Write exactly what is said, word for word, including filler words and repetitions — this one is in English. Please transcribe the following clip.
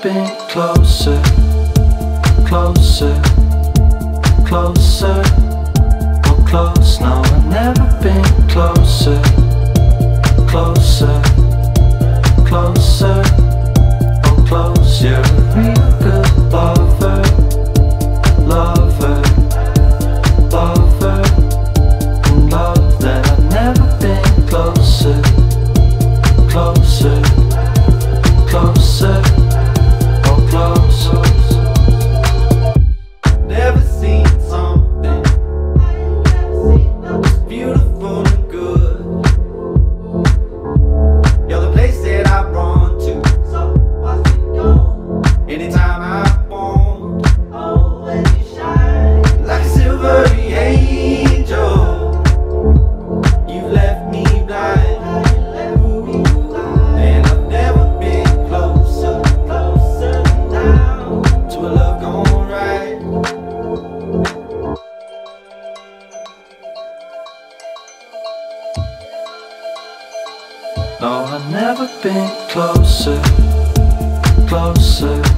slipping closer, closer, closer. More close now. I've never been closer, closer, closer. More close. You're a real good lover, lover, lover. And love that I've never been closer, closer, closer. No, I've never been closer, closer.